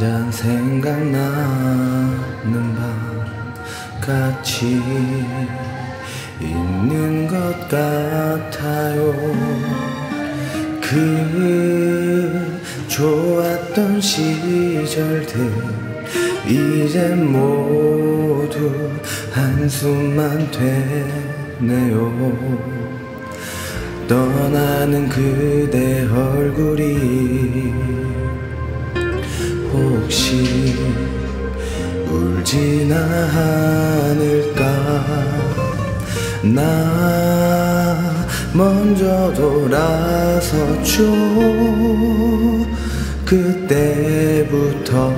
한잔 생각나는 밤 같이 있는 것 같아요. 그 좋았던 시절들 이제 모두 한숨만 되네요. 떠나는 그대 얼굴이 혹시 울지나 않을까. 나 먼저 돌아섰죠. 그때부터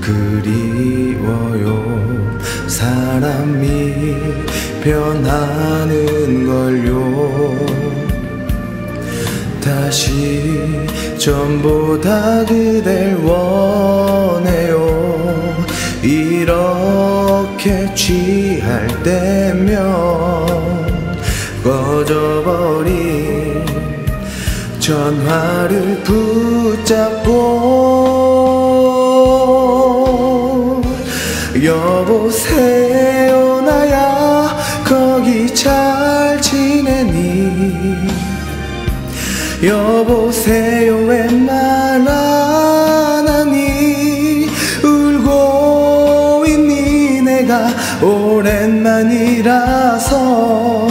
그리워요. 사람이 변하는 걸요. 다시 전보다 그댈 원해요. 이렇게 취할 때면 꺼져버린 전화를 붙잡고 여보세요 나야 거기 잘 지내니. 여보세요 왜 말 안 하니. 울고 있니 내가 오랜만이라서.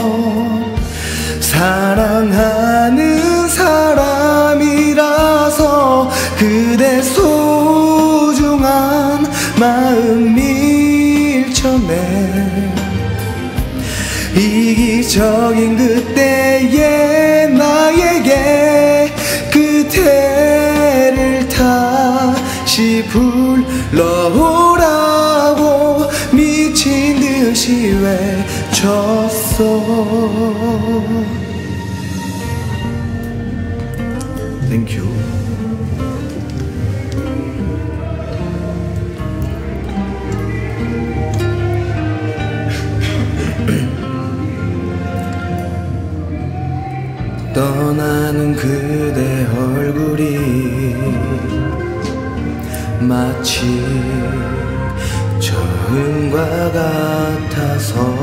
사랑하는 사람이라서 그대 소중한 마음 밀쳐내. 이기적인 그때의 나에게 그대를 다시 불러오라고 미친 듯이 외쳤어. Thank you. 떠나는 그대 얼굴이 마치 처음과 같아서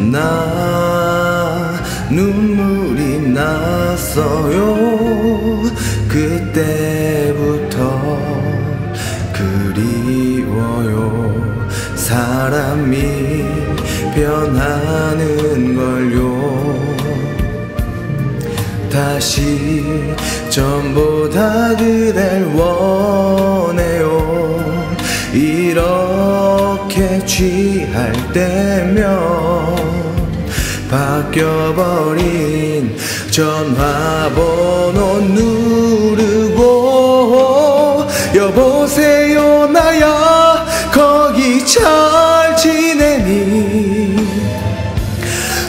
나 눈물이 났어요. 그때부터 그리워요. 사람이 변하는 걸요. 다시 전보다 그댈 원해요. 이렇게 취할 때면 바뀌어버린 전화번호 누르고 여보세요 나야 거기 잘 지내니.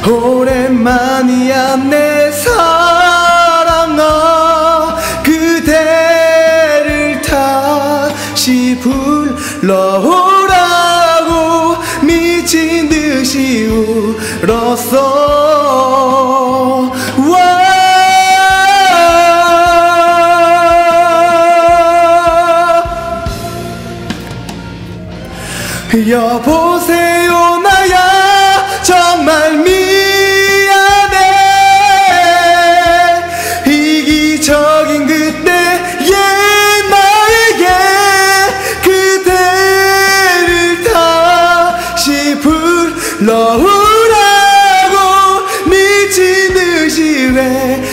오랜만이야 내 사랑아 그대를 다시 불러오라고 미친 듯이 울었어. 와 여보세요 나야 정말 미안해. 이기적인 그때의 나에게 그대를 다시 불러오라고 미친 듯이 외쳤어.